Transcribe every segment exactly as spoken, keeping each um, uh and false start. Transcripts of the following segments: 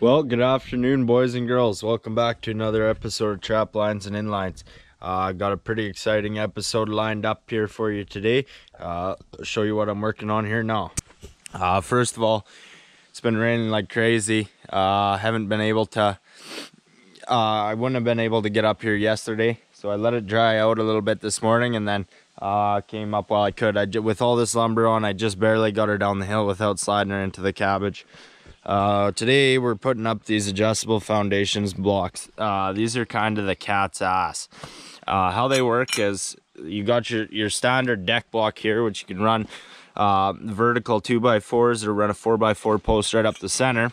Well, good afternoon, boys and girls. Welcome back to another episode of Trap Lines and Inlines. I uh, got a pretty exciting episode lined up here for you today. Uh, show you what I'm working on here now. Uh, first of all, it's been raining like crazy. I uh, haven't been able to, uh, I wouldn't have been able to get up here yesterday. So I let it dry out a little bit this morning and then uh, came up while I could. I, with all this lumber on, I just barely got her down the hill without sliding her into the cabbage. Uh, today we're putting up these adjustable foundations blocks. Uh, these are kind of the cat's ass. Uh, how they work is you got your, your standard deck block here, which you can run uh, vertical two by fours or run a four by four post right up the center.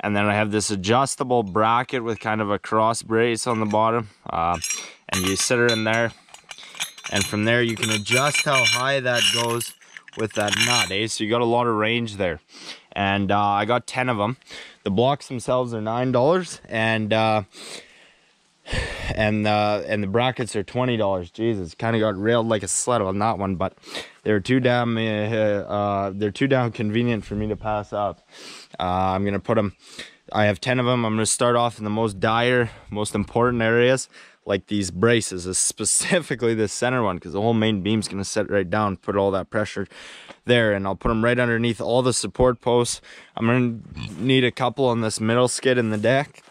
And then I have this adjustable bracket with kind of a cross brace on the bottom. Uh, and you sit her in there. And from there you can adjust how high that goes with that nut, eh? So you got a lot of range there. And uh, I got ten of them. The blocks themselves are nine dollars, and uh, and uh, and the brackets are twenty dollars. Jesus, kind of got railed like a sled on that one, but they're too damn uh, uh, they're too damn convenient for me to pass up. Uh, I'm gonna put them. I have ten of them. I'm gonna start off in the most dire, most important areas, like these braces, specifically the center one, because the whole main beam's gonna sit right down, put all that pressure there, and I'll put them right underneath all the support posts. I'm gonna need a couple on this middle skid in the deck,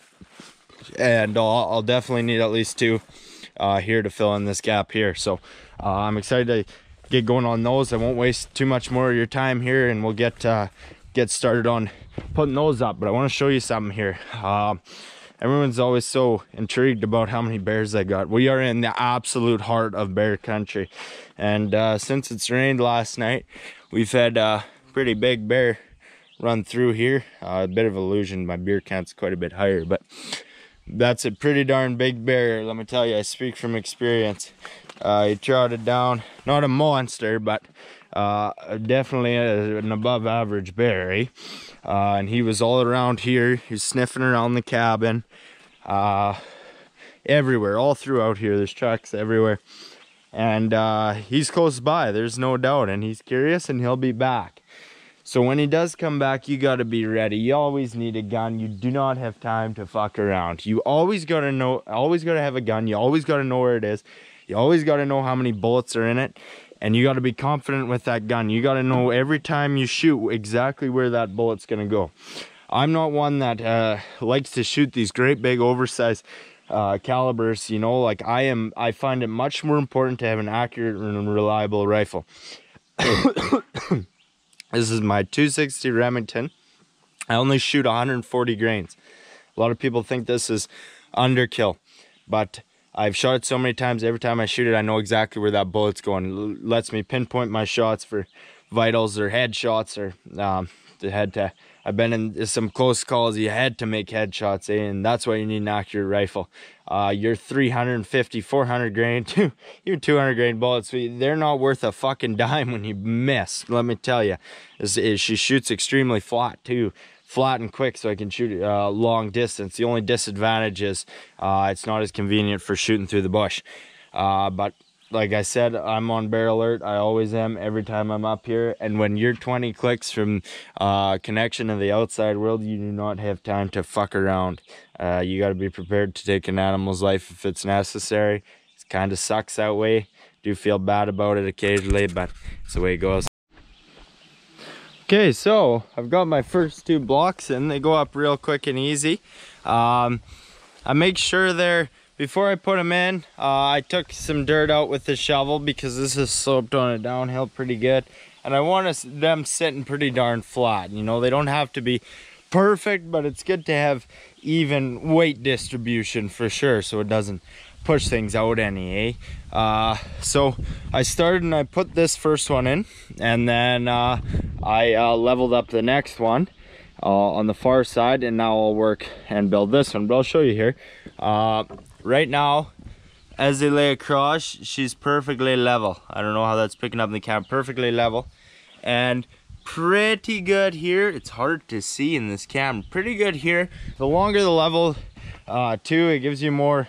and I'll, I'll definitely need at least two uh, here to fill in this gap here. So uh, I'm excited to get going on those. I won't waste too much more of your time here, and we'll get uh, get started on putting those up, but I wanna show you something here. Uh, Everyone's always so intrigued about how many bears I got. We are in the absolute heart of bear country. And uh, since it's rained last night, we've had a pretty big bear run through here. Uh, a bit of illusion, my beer count's quite a bit higher, but that's a pretty darn big bear. Let me tell you, I speak from experience. Uh, he trotted down, not a monster, but uh, definitely a, an above average bear, eh? Uh, and he was all around here. He's sniffing around the cabin, uh, everywhere, all throughout here. There's tracks everywhere, and uh, he's close by, there's no doubt, and he's curious, and he'll be back. So when he does come back, you gotta be ready. You always need a gun. You do not have time to fuck around. You always gotta know, always gotta have a gun. You always gotta know where it is. You always gotta know how many bullets are in it. And you got to be confident with that gun. You got to know every time you shoot exactly where that bullet's going to go. I'm not one that uh, likes to shoot these great big oversized uh, calibers. You know, like I am, I find it much more important to have an accurate and reliable rifle. This is my two sixty Remington. I only shoot one hundred forty grains. A lot of people think this is underkill, but I've shot it so many times, every time I shoot it, I know exactly where that bullet's going. It lets me pinpoint my shots for vitals or headshots or um, the head to, I've been in some close calls, you had to make headshots, eh? And that's why you need an accurate rifle. Uh, your three fifty, four hundred grain, your two hundred grain bullets, they're not worth a fucking dime when you miss, let me tell you. This is, she shoots extremely flat too. Flat and quick, so I can shoot uh, long distance. The only disadvantage is uh, it's not as convenient for shooting through the bush. Uh, but like I said, I'm on bear alert. I always am every time I'm up here. And when you're twenty clicks from uh, connection to the outside world, you do not have time to fuck around. Uh, you got to be prepared to take an animal's life if it's necessary. It kind of sucks that way. Do feel bad about it occasionally, but it's the way it goes. Okay, so I've got my first two blocks in. They go up real quick and easy. Um, I make sure they're, before I put them in, uh, I took some dirt out with the shovel because this is sloped on a downhill pretty good. And I want them sitting pretty darn flat. You know, they don't have to be perfect, but it's good to have even weight distribution for sure, so it doesn't push things out any, eh? Uh, so I started and I put this first one in, and then uh, I uh, leveled up the next one uh, on the far side, and now I'll work and build this one, but I'll show you here. Uh, right now, as they lay across, she's perfectly level. I don't know how that's picking up in the camera, perfectly level. And pretty good here. It's hard to see in this camera. Pretty good here. The longer the level uh, too, it gives you more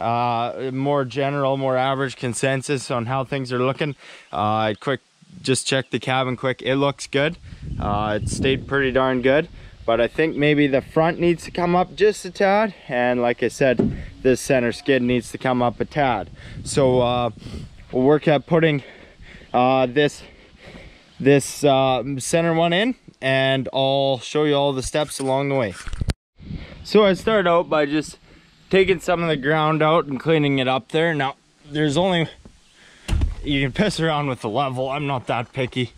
uh more general, more average consensus on how things are looking. uh I quick just checked the cabin quick. It looks good. uh it stayed pretty darn good. but I think maybe the front needs to come up just a tad, and like I said, this center skid needs to come up a tad. So uh, we'll work at putting uh, this this uh, center one in, and I'll show you all the steps along the way. So I start out by just taking some of the ground out and cleaning it up there. Now there's only, you can piss around with the level, I'm not that picky.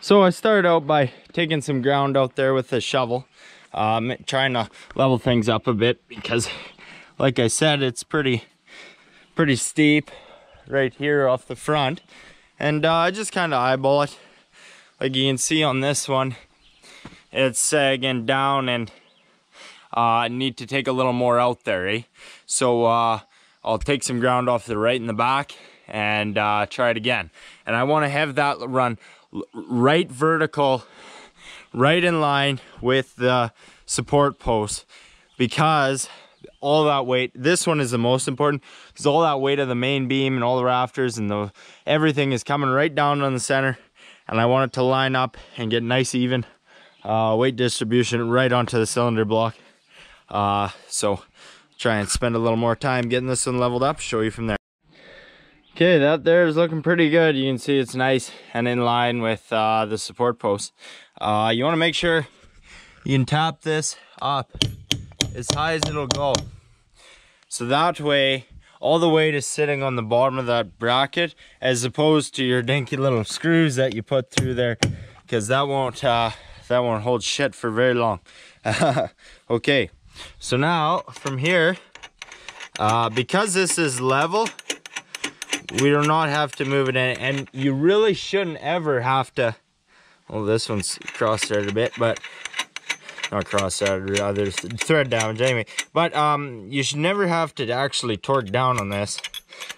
So I started out by taking some ground out there with a shovel, um, trying to level things up a bit, because like I said, it's pretty pretty steep right here off the front. And uh, I just kind of eyeball it. Like you can see on this one, it's sagging down, and I uh, need to take a little more out there, eh? So uh, I'll take some ground off the right in the back and uh, try it again. And I want to have that run right vertical, right in line with the support post, because all that weight, this one is the most important, because all that weight of the main beam and all the rafters and the everything is coming right down on the center, and I want it to line up and get nice even uh, weight distribution right onto the cylinder block. Uh, so try and spend a little more time getting this one leveled up, show you from there. Okay, that there is looking pretty good. You can see it's nice and in line with uh, the support post. Uh, you want to make sure you can tap this up as high as it'll go, so that way all the weight is sitting on the bottom of that bracket, as opposed to your dinky little screws that you put through there, because that won't uh, that won't hold shit for very long. Okay, so now from here, uh, because this is level, we do not have to move it in, and you really shouldn't ever have to. Well, this one's cross-threaded a bit, but not cross-threaded, uh, there's thread damage anyway. But um, you should never have to actually torque down on this.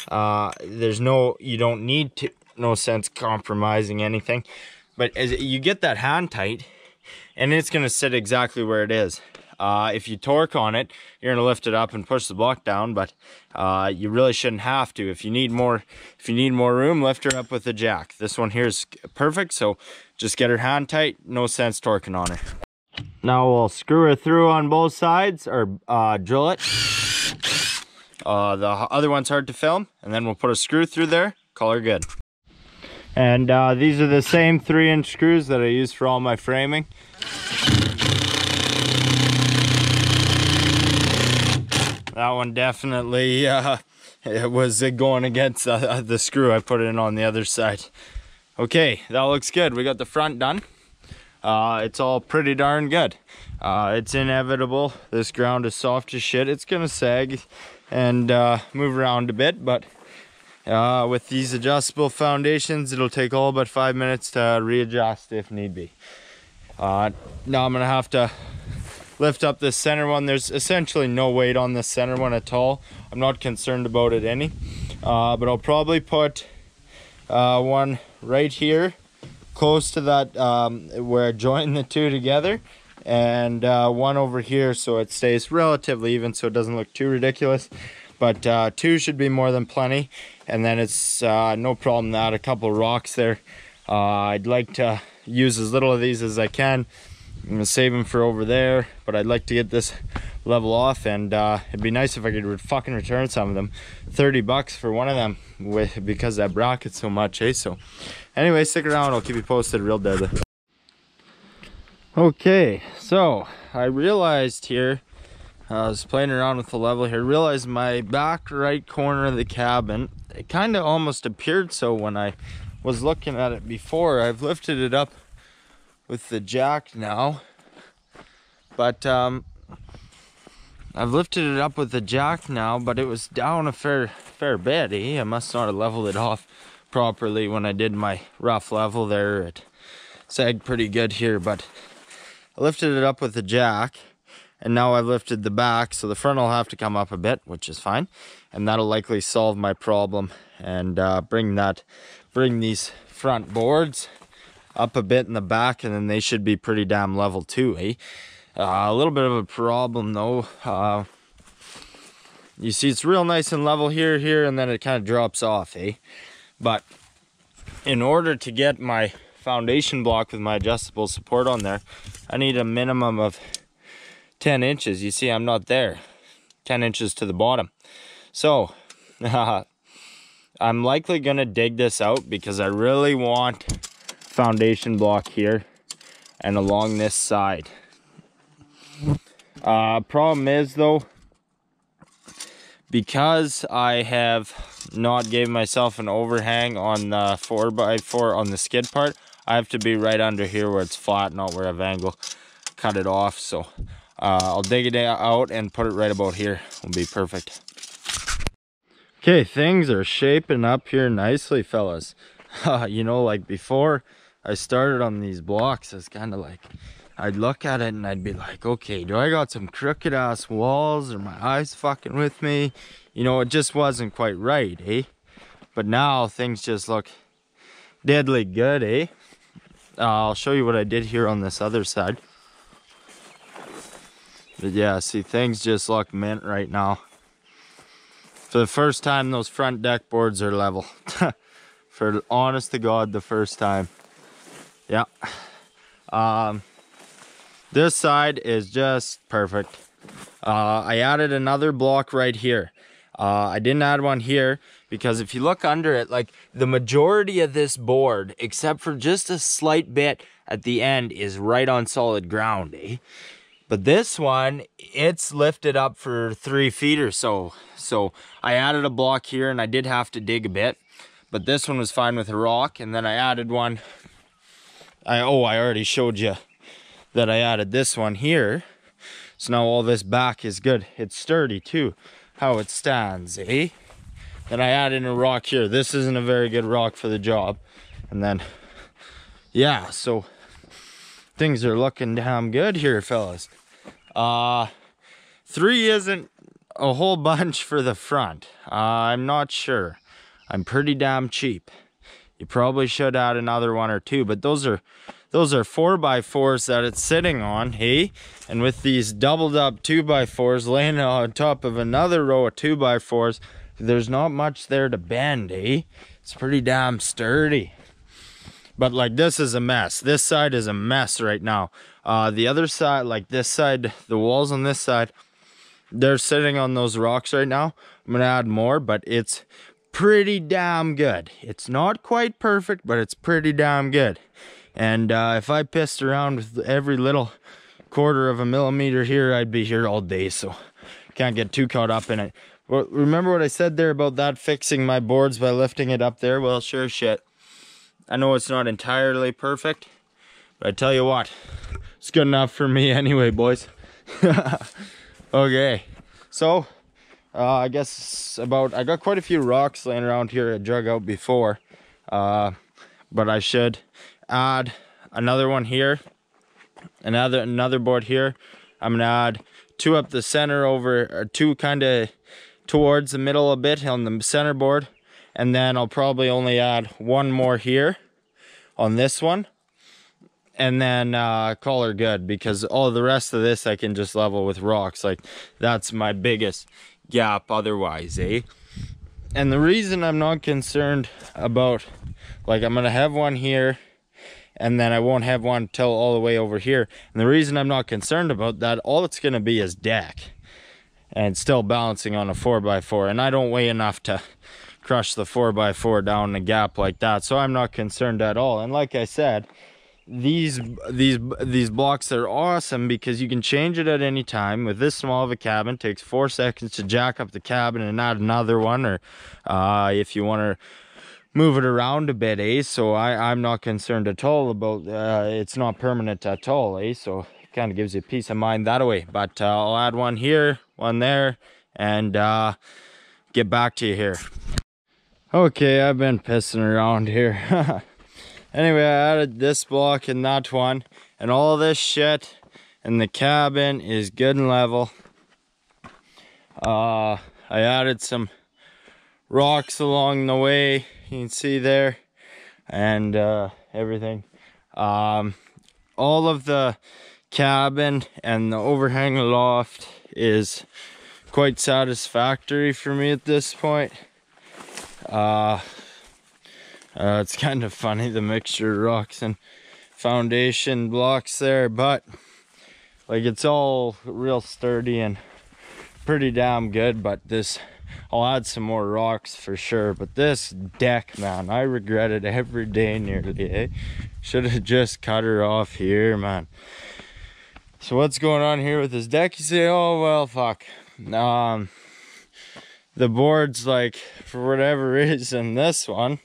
Uh, there's no, you don't need to, no sense compromising anything. But as you get that hand tight, and it's gonna sit exactly where it is. Uh, if you torque on it, you're gonna lift it up and push the block down, but uh, you really shouldn't have to. If you need more, if you need more room, lift her up with the jack. This one here is perfect, so just get her hand tight. No sense torquing on her. Now we'll screw her through on both sides, or uh, drill it. Uh, the other one's hard to film, and then we'll put a screw through there. Call her good. And uh, these are the same three-inch screws that I use for all my framing. That one definitely uh, it was going against uh, the screw I put in on the other side. Okay, that looks good. We got the front done. Uh, it's all pretty darn good. Uh, it's inevitable. This ground is soft as shit. It's gonna sag and uh, move around a bit, but uh, with these adjustable foundations, it'll take all but five minutes to readjust if need be. Uh, now I'm gonna have to lift up this center one. There's essentially no weight on this center one at all. I'm not concerned about it any, uh, but I'll probably put uh, one right here close to that um, where I join the two together, and uh, one over here so it stays relatively even, so it doesn't look too ridiculous. But uh, two should be more than plenty, and then it's uh, no problem to add a couple rocks there. Uh, I'd like to use as little of these as I can. I'm gonna save them for over there, but I'd like to get this level off, and uh, it'd be nice if I could re fucking return some of them. thirty bucks for one of them, with because that bracket so much, eh? So anyway, stick around, I'll keep you posted real deadly. Okay, so I realized here, uh, I was playing around with the level here, realized my back right corner of the cabin, it kind of almost appeared so when I was looking at it before. I've lifted it up with the jack now, but um, I've lifted it up with the jack now, but it was down a fair fair bit, eh? I must not have leveled it off properly when I did my rough level there. It sagged pretty good here, but I lifted it up with the jack, and now I've lifted the back, so the front will have to come up a bit, which is fine, and that'll likely solve my problem and uh, bring that bring these front boards up a bit in the back, and then they should be pretty damn level too, eh? Uh, a little bit of a problem though. Uh, you see it's real nice and level here, here, and then it kind of drops off, eh? But in order to get my foundation block with my adjustable support on there, I need a minimum of ten inches. You see, I'm not there. ten inches to the bottom. So uh, I'm likely gonna dig this out because I really want foundation block here and along this side. Uh, problem is though, because I have not gave myself an overhang on the four by four on the skid part, I have to be right under here where it's flat, not where I've angle cut it off. So uh, I'll dig it out and put it right about here. It'll be perfect. Okay, things are shaping up here nicely, fellas. Uh, you know, like before I started on these blocks, it's kind of like I'd look at it and I'd be like, okay, do I got some crooked ass walls? Or my eyes fucking with me? You know, it just wasn't quite right, eh? But now things just look deadly good, eh? Uh, I'll show you what I did here on this other side. But yeah, see, things just look mint right now. For the first time, those front deck boards are level. For honest to God, the first time. Yeah. Um... This side is just perfect. Uh, I added another block right here. Uh, I didn't add one here because if you look under it, like the majority of this board, except for just a slight bit at the end, is right on solid ground, eh? But this one, it's lifted up for three feet or so. So I added a block here and I did have to dig a bit, but this one was fine with a rock. And then I added one. I, oh, I already showed you that I added this one here. So now all this back is good. It's sturdy too, how it stands, eh? Then I added a rock here. This isn't a very good rock for the job. And then, yeah, so things are looking damn good here, fellas. Uh, three isn't a whole bunch for the front. Uh, I'm not sure. I'm pretty damn cheap. You probably should add another one or two, but those are Those are four by fours that it's sitting on, hey? And with these doubled up two by fours laying on top of another row of two by fours, there's not much there to bend, eh? It's pretty damn sturdy. But like, this is a mess. This side is a mess right now. Uh, the other side, like this side, the walls on this side, they're sitting on those rocks right now. I'm gonna add more, but it's pretty damn good. It's not quite perfect, but it's pretty damn good. And uh, if I pissed around with every little quarter of a millimeter here, I'd be here all day, so can't get too caught up in it. Well, remember what I said there about that fixing my boards by lifting it up there? Well, sure shit. I know it's not entirely perfect, but I tell you what, it's good enough for me anyway, boys. Okay, so uh, I guess about, I got quite a few rocks laying around here I dug out before, uh, but I should add another one here, another another board here. I'm gonna add two up the center over, or two kind of towards the middle a bit on the center board, and then I'll probably only add one more here on this one, and then uh, call her good, because all the rest of this I can just level with rocks. Like, that's my biggest gap otherwise, eh? And the reason I'm not concerned about, like, I'm gonna have one here and then I won't have one till all the way over here. And the reason I'm not concerned about that, all it's gonna be is deck. And still balancing on a four by four. And I don't weigh enough to crush the four by four down the gap like that. So I'm not concerned at all. And like I said, these these these blocks are awesome because you can change it at any time. With this small of a cabin, it takes four seconds to jack up the cabin and add another one, or uh, if you want to move it around a bit, eh? So I, I'm not concerned at all about, uh, it's not permanent at all, eh? So it kind of gives you peace of mind that way. But uh, I'll add one here, one there, and uh, get back to you here. Okay, I've been pissing around here. Anyway, I added this block and that one, and all this shit, and the cabin is good and level. Uh, I added some rocks along the way, you can see there, and uh, everything. Um, all of the cabin and the overhang loft is quite satisfactory for me at this point. Uh, Uh, it's kind of funny, the mixture of rocks and foundation blocks there, but like it's all real sturdy and pretty damn good. But this, I'll add some more rocks for sure. But this deck, man, I regret it every day nearly, eh? Should have just cut her off here, man. So what's going on here with this deck? You say, oh, well, fuck. Um, the board's like, for whatever reason, this one,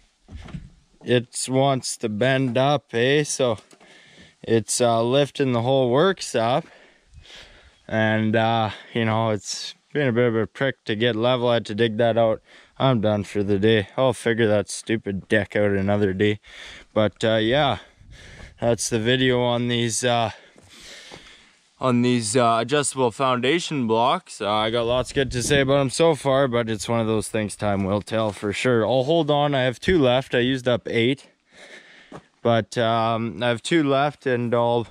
it wants to bend up, eh? So it's uh, lifting the whole works up. And, uh, you know, it's been a bit of a prick to get level. I had to dig that out. I'm done for the day. I'll figure that stupid deck out another day. But, uh, yeah, that's the video on these, uh, on these uh, adjustable foundation blocks. Uh, I got lots good to say about them so far, but it's one of those things time will tell for sure. I'll hold on, I have two left. I used up eight, but um, I have two left and I'll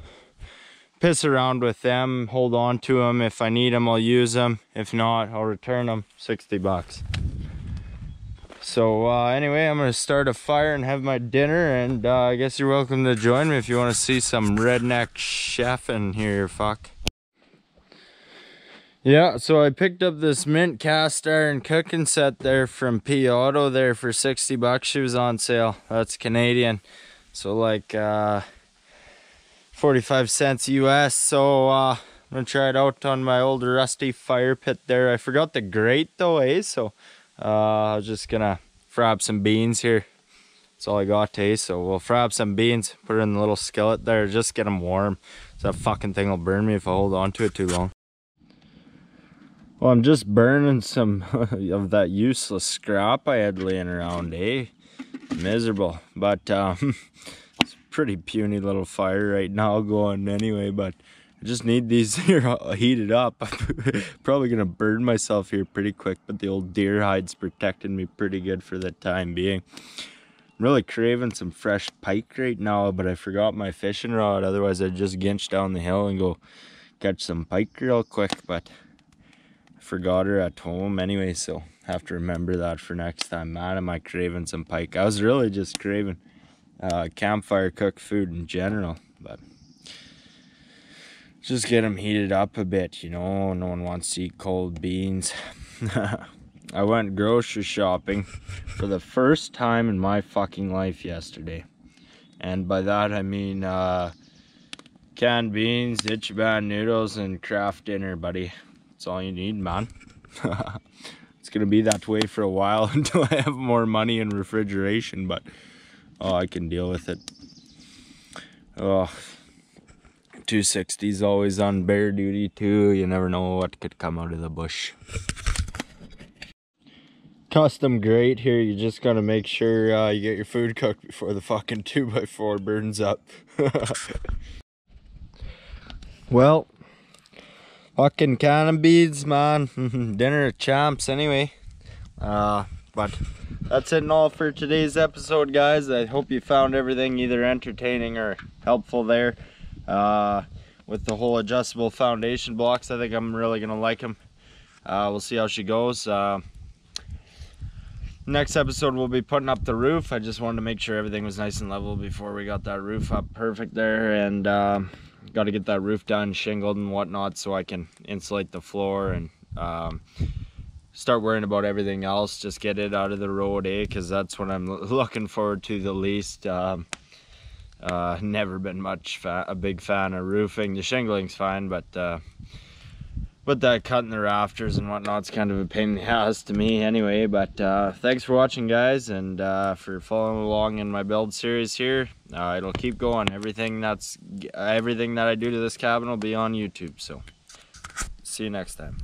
piss around with them, hold on to them. If I need them, I'll use them. If not, I'll return them, sixty bucks. So uh, anyway, I'm gonna start a fire and have my dinner, and uh, I guess you're welcome to join me if you wanna see some redneck chefing here, fuck. Yeah, so I picked up this mint cast iron cooking set there from P Auto there for sixty bucks. She was on sale, that's Canadian. So like uh, forty-five cents U S. So uh, I'm gonna try it out on my old rusty fire pit there. I forgot the grate though, eh? So. Uh, I was just gonna fry up some beans here. That's all I got to, eh? So we'll fry up some beans, put it in the little skillet there, just get them warm. So that fucking thing will burn me if I hold on to it too long. Well, I'm just burning some of that useless scrap I had laying around, eh? Miserable. But um, it's a pretty puny little fire right now going anyway, but I just need these here heated up. I'm probably gonna burn myself here pretty quick, but the old deer hide's protecting me pretty good for the time being. I'm really craving some fresh pike right now, but I forgot my fishing rod. Otherwise, I'd just ginch down the hill and go catch some pike real quick, but I forgot her at home anyway, so I have to remember that for next time. Man, am I craving some pike. I was really just craving uh, campfire cooked food in general, but just get them heated up a bit, you know. No one wants to eat cold beans. I went grocery shopping for the first time in my fucking life yesterday. And by that I mean uh, canned beans, Ichiban noodles, and Kraft dinner, buddy. That's all you need, man. It's going to be that way for a while until I have more money in refrigeration, but oh, I can deal with it. Oh. two sixty's always on bear duty too. You never know what could come out of the bush. Custom grate here. You just gotta make sure uh, you get your food cooked before the fucking two by four burns up. Well, fucking cannon beads, man. Dinner of champs anyway. Uh, but that's it and all for today's episode, guys. I hope you found everything either entertaining or helpful there. Uh, with the whole adjustable foundation blocks, I think I'm really gonna like them. Uh, we'll see how she goes. Uh, next episode we'll be putting up the roof. I just wanted to make sure everything was nice and level before we got that roof up perfect there, and uh, got to get that roof done, shingled and whatnot, so I can insulate the floor and um, start worrying about everything else. Just get it out of the road, eh? Because that's what I'm looking forward to the least. Um, Uh, never been much fa a big fan of roofing. The shingling's fine, but uh, with that cutting the rafters and whatnot, it's kind of a pain in the ass to me anyway. But uh, thanks for watching, guys, and uh, for following along in my build series here. Uh, it'll keep going. Everything that's everything that I do to this cabin will be on YouTube. So see you next time.